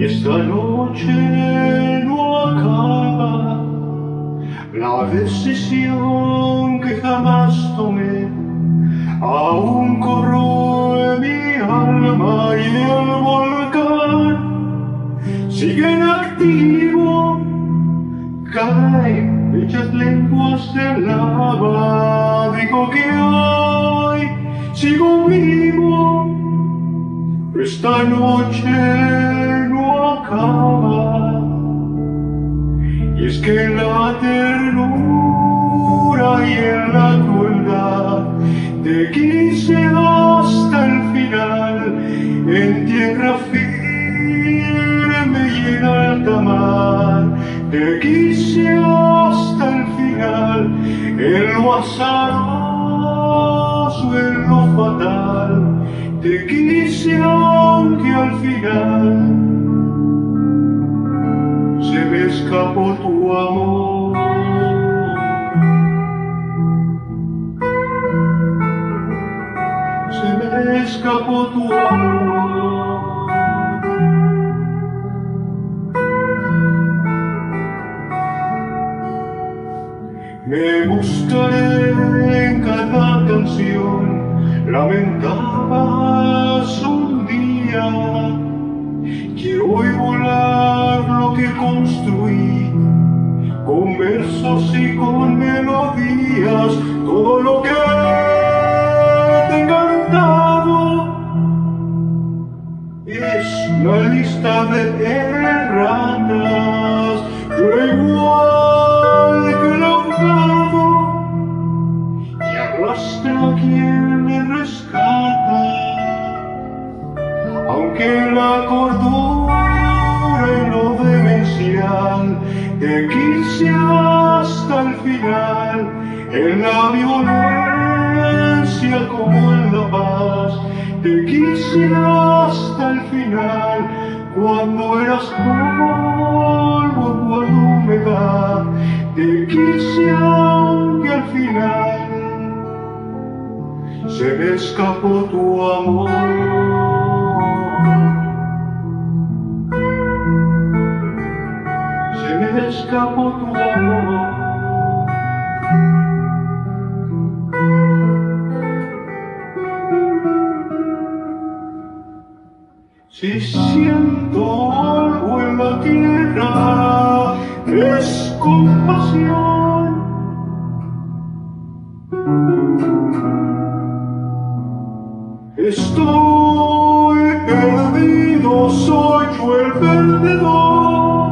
Esta noche no acaba, la decisión que jamás tomé. Aún corroe mi alma y el volcán sigue en activo, caen hechas lenguas de lava. Digo que hoy sigo vivo, esta noche no acaba. Y es que en la ternura y en la crueldad te quise hasta el final. En tierra firme y en alta mar te quise hasta el final. En lo azaroso, en lo fatal te quise, aunque al final se me escapó tu amor. Se me escapó tu amor. Me buscaré en cada canción. Lamentabas un día que hoy volar lo que construí, con versos y con melodías, todo lo que te he cantado es una lista de erratas. Yo igual que el ahogado y arrastra a quien rescata, aunque la cordura y lo demencial te quise hasta el final. En la violencia como en la paz te quise hasta el final. Cuando eras polvo, cuando humedad te quise, aunque al final se me escapó tu amor. Se me escapó tu amor. Si siento algo en la tierra es compasión. Estoy perdido, soy yo el perdedor.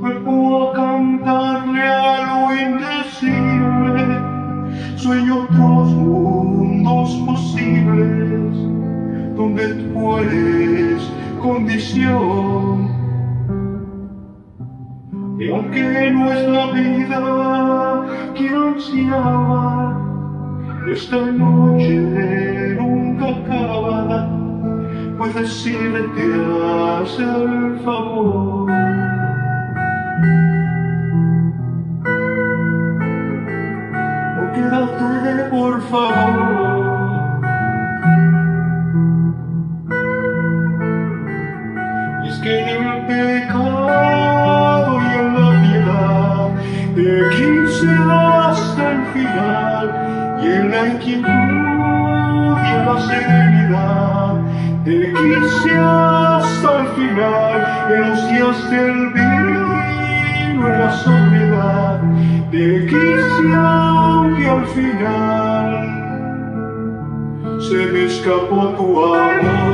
Vuelvo a cantarle a lo indecible, sueño otros mundos posibles, donde tú eres condición. Y aunque no es la vida que ansiaba, esta noche nunca acaba. Puedes decirte hacer el favor. No quédate, por favor. Y es que en el pecado y en la piedad te quise hasta el final. Y en la inquietud y en la serenidad te quise hasta el final. En los días del vino, en la soledad te quise, aunque al final se me escapó tu amor.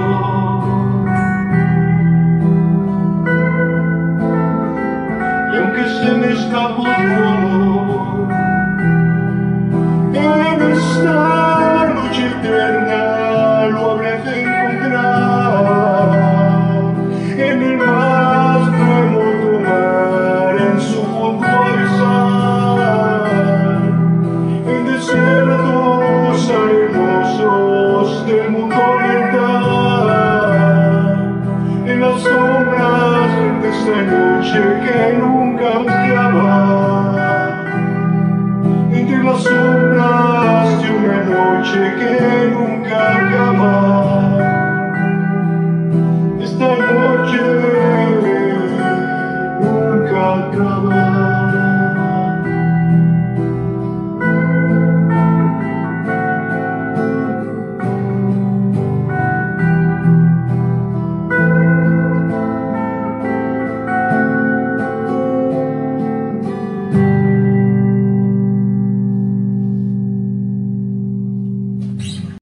Se me escapó tu amor. En esta noche eterna lo habré de encontrar. En el más remoto mar, en su fondo abisal, en desiertos arenosos del mundo oriental, en las sombras de esta noche que nunca entre las sombras de una noche que